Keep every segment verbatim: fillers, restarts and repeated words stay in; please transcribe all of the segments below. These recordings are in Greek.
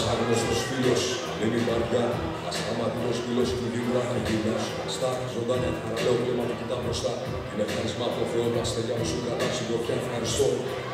ένας άγνωστος φίλος, μην υπάρχει ασταματικός φίλος του Δήμου Αχαγίνας. Στα ζωντάνια του παραλέω κλίμα που κοιτά μπροστά. Είναι ευχαριστημά από το Θεό να στεγιά μου σου κατά συντροφιά. Ευχαριστώ.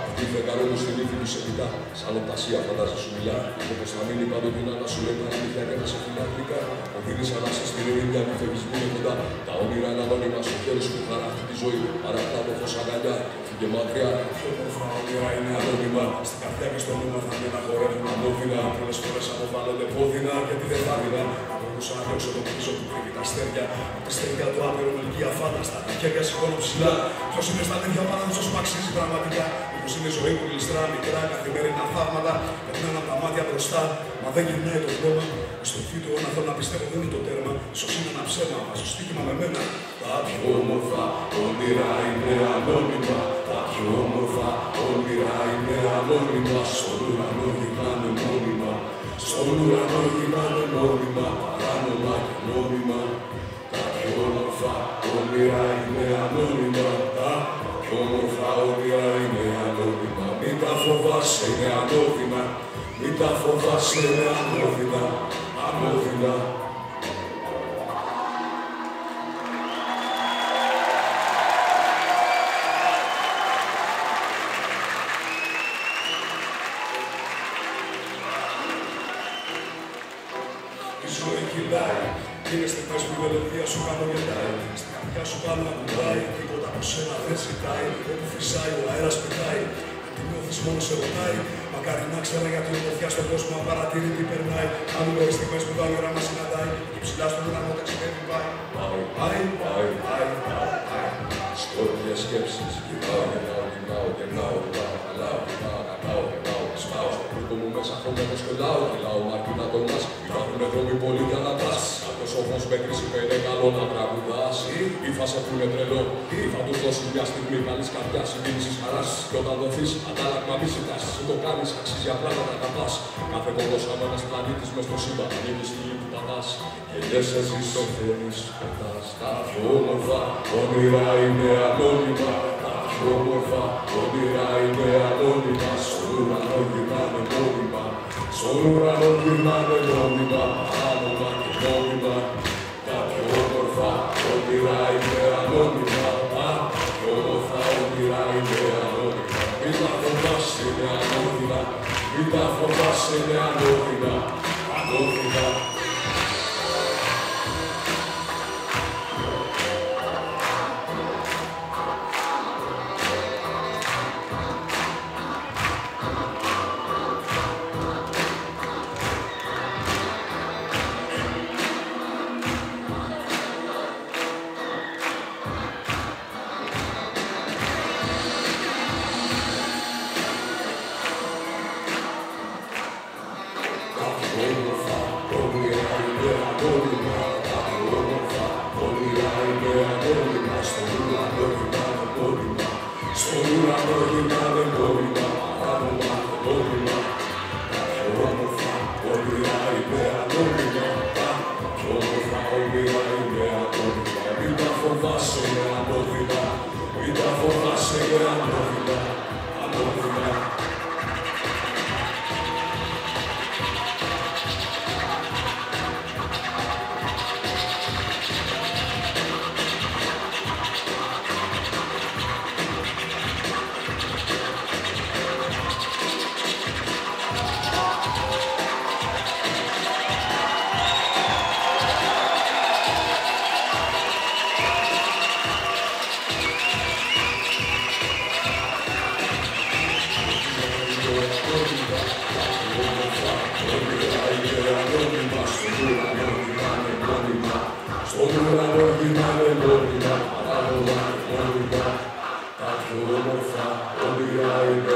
Αυτή η φεγγαρό μου στη λύθη του σε κοιτά. Σαν οπτασία φαντάζει σου μιλά. Όπως θα μείνει παντοτινά να σου λέει παραμύθια και να σε φιλά γλυκά. Ο φίλης ανάσα στη ρήμη μια μυθεβισμή είναι κοντά. Τα όνειρα είναι ανώνυμα στο χέρι σου που χαρά αυτή τη ζωή. Παρακτά το φως αγκαλιά. Και μακριά, πιο όμορφα όνειρα είναι ανώνυμα. Στην καρδιά και στο νούμερο θα είναι να χορεύουν ανώδυνα. Πολλές φορές αποβάλλονται πόδινα γιατί δεν θα δεινά. Απορούσα να διώξω το πίσω που κρύβει τα αστέρια. Από τη στεριά του άπειρο μελκία φάνταστα. Τα χέρια σηκώνω ψηλά. Ποιος είναι στα τέτοια πάνω τους όσο αξίζει πραγματικά. Όπως είναι η ζωή μου γλιστρά, μικρά, καθημερινά θαύματα. Περνάνε από τα μάτια μπροστά. Μα δεν γυρνάει το χρώμα. Στο φύτο να θέλω να πιστεύω δεν είναι το τέρμα. Ίσως είναι ένα ψέμα, μα στο στοίχημα με μένα. Τα πιο όμορφα όνειρα είναι ανώνυμα. Τα πιο όμορφα όνειρα είναι ανώνυμα. Στον ουρανό γυρνάνε μόνιμα. Στον ουρανό γυρνάνε μόνιμα. Παράνομα και νόμιμα. Τα πιο όμορφα όνειρα είναι ανώνυμα. Τα πιο όμορφα όνειρα είναι ανώνυμα. Μην τα φοβάσαι, είναι ανώδυνα. Μην τα φοβάσαι, είναι ανώδυνα. Ανώδυνα. Είναι στιγμές που η μελωδία σου χαμογελάει. Στην καρδιά σου πάνω να κουμπάει. Τίποτα από σένα δεν ζητάει. Όπου φυσάει ο αέρας πετάει. Αν την νιώθεις μόνο σε ρωτάει. Μακάρι να ξέρα γιατί η ομορφιά στον κόσμο αν παρατηρεί τι περνάει. Αν οι στιγμές που τα ώρα μας συναντάει. Και ψηλά στον ουρανό ταξιδεύει πάει. Πάει, πάει, πάει, πάει, πάει. Σκόρπιες σκέψεις κοιτάω, γεννάω, γεννάω, γεννάω, γεννάω, χαλάω, γεννάω, κατάω, γεννάω, σπάω. Στο κούρκο μου μέσα χωμένος κολλάω, κυλάω, μάρκινα τον μας. Υπάρχουνε δρόμοι πολλοί για να πας. Αυτός όμως με κρίση πέντε καλό να τραγουδάς. Ή θα σε πούνε τρελό, ή θα του δώσουν μια στιγμή καλής καρδιάς, συγκίνησης χαράς. Κι όταν δοθείς, αντάλλαγμα μη ζητάς. Ή το κάνεις, αξίζει απλά να τα αγαπάς. Κάθε κοντός σαν ένας πλανήτης μες στο σύμπαν, ανοίγεις τη γη που πατάς. Ελιές εσείς το θέλεις, πετάς. Τα πιο όμορφα όνειρα είναι ανώνυμα. Τα πιο όμορφα όνειρα είναι ανώνυμα. Στον ουρανό γυρνάνε μόνιμα. Στον ουρανό γυρνάνε μόνιμα. Άνομα και νόμιμα. Τα πιο όμορφα όνειρα είναι ανώνυμα. Τα πιο όμορφα όνειρα είναι ανώνυμα. Μην τα φοβάσαι, είναι ανώνυμα. Μην τα φοβάσαι, είναι ανώνυμα. Ανώνυμα. All right.